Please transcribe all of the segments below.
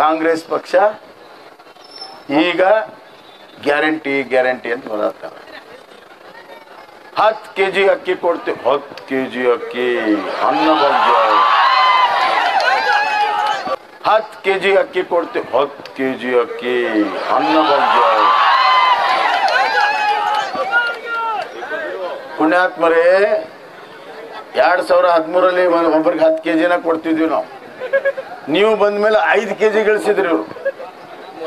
ಕಾಂಗ್ರೆಸ್ ಪಕ್ಷ ಈಗ guarantee guarantee ಅಂತ ಹೇಳುತ್ತಾರೆ 10 ಕೆಜಿ ಅಕ್ಕಿ ಕೊಡ್ತೀವಿ 10 ಕೆಜಿ ಅಕ್ಕಿ ಅನ್ನಭಾಗ್ಯ 10 ಕೆಜಿ ಅಕ್ಕಿ ಕೊಡ್ತೀವಿ 10 ಕೆಜಿ ಅಕ್ಕಿ ಅನ್ನಭಾಗ್ಯ ಪುಣ್ಯಾತ್ಮರೇ 2013 ಅಲ್ಲಿ ಒಬ್ಬರಿಗೆ 10 ಕೆಜಿನ ಕೊಡ್ತಿದ್ವಿ ನಾವು ನೀವು ಬಂದ ಮೇಲೆ 5 ಕೆಜಿ ಗಳಿಸಿದ್ರಿ ಅವರು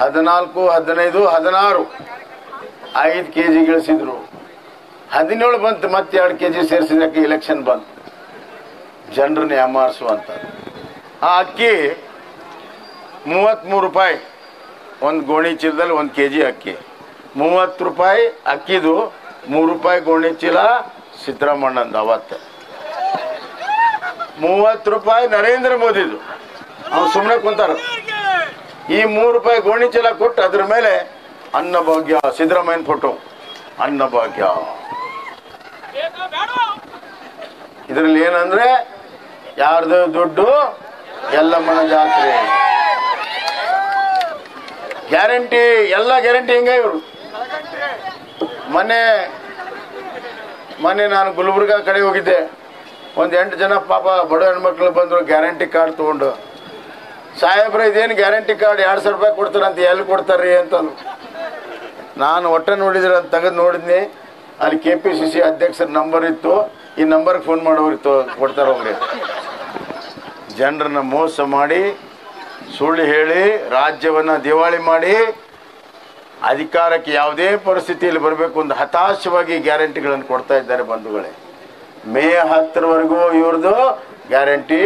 14 15 16 5 ಕೆಜಿ ಗಳಿಸಿದ್ರು 17 ಬಂತು ಮತ್ತೆ 2 ಕೆಜಿ ಸೇರಿಸಿದಕ್ಕೆ ಎಲೆಕ್ಷನ್ ಬಂತು ಜನರನ್ನ ಯಾಮಾರಿಸುವಂತ ಆ ಅಕ್ಕಿ 33 ರೂಪಾಯಿ ಒಂದು ಗೋಣಿ ಚೀಲದಲ್ಲಿ 1 ಕೆಜಿ ಅಕ್ಕಿ 30 ರೂಪಾಯಿ ಅಕ್ಕಿದು 3 ರೂಪಾಯಿ ಗೋಣಿ ಚೀಲ ಸಿದ್ದರಾಮಣ್ಣಂದ ಅವತ್ತು 30 ರೂಪಾಯಿ ನರೇಂದ್ರ ಮೋದಿದು ಅವ್ರು ಸುಮ್ಮನೆ ಕುಂತಾರ ಈ 3 ರೂಪಾಯಿ ಗೋಣಿ ಚೀಲ ಕೊಟ್ಟು ಅದರ ಮೇಲೆ ಅನ್ನಭಾಗ್ಯ ಸಿದ್ದರಾಮಯ್ಯನ ಫೋಟೋ ಅನ್ನಭಾಗ್ಯ ಇದರಲ್ಲಿ ಏನಂದ್ರೆ ಯಾರ್ದು ದುಡ್ಡು ಎಲ್ಲಮ್ಮನ ಜಾತ್ರೆ ಗ್ಯಾರಂಟಿ ಎಲ್ಲ ಗ್ಯಾರಂಟಿ ಹಿಂಗೆ ಇವರು ಮೊನ್ನೆ ಮೊನ್ನೆ ನಾನು ಗುಲ್ಬರ್ಗಾ ಕಡೆ ಹೋಗಿದ್ದೆ ಒಂದು 8 ಜನ ಪಾಪ ಬಡ ಹೆಣ್ಮಕ್ಳು ಬಂದರು ಗ್ಯಾರಂಟಿ ಕಾರ್ಡ್ ತಗೊಂಡು ಸಾಹೇಬ್ರೆ ಇದೇನು ಗ್ಯಾರಂಟಿ ಕಾರ್ಡ್ 2,000 ರೂಪಾಯಿ ಕೊಡ್ತಾರಂತ ಎಲ್ಲಿ ಕೊಡ್ತಾರ್ರಿ ಅಂತಂದು ನಾನು ಒಟ್ಟೆ ನೋಡಿದ್ರೆ ಅದು ತೆಗೆದು ನೋಡಿದ್ನಿ ಅಲ್ಲಿ KPCC ಅಧ್ಯಕ್ಷರ ನಂಬರ್ ಇತ್ತು ಈ ನಂಬರ್ಗೆ ಫೋನ್ ಮಾಡೋರಿತ್ತು ಕೊಡ್ತಾರೆ ಅವ್ರಿಗೆ ಜನರನ್ನ ಮೋಸ ಮಾಡಿ ಸುಳ್ಳು ಹೇಳಿ ರಾಜ್ಯವನ್ನು ದಿವಾಳಿ ಮಾಡಿ ಅಧಿಕಾರಕ್ಕೆ ಯಾವುದೇ ಪರಿಸ್ಥಿತಿಯಲ್ಲಿ ಬರಬೇಕು ಒಂದು ಹತಾಶವಾಗಿ ಗ್ಯಾರಂಟಿಗಳನ್ನು ಕೊಡ್ತಾ ಇದ್ದಾರೆ ಬಂಧುಗಳೇ ಮೇ 10ರವರೆಗೂ ಇವ್ರದ್ದು ಗ್ಯಾರಂಟಿ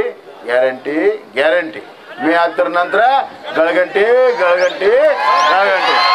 ಗ್ಯಾರಂಟಿ ಗ್ಯಾರಂಟಿ ಮೇ 10 ನಂತರ ಗಳಗಂಟಿ ಗಳಗಂಟಿ ಗಳಗಂಟಿ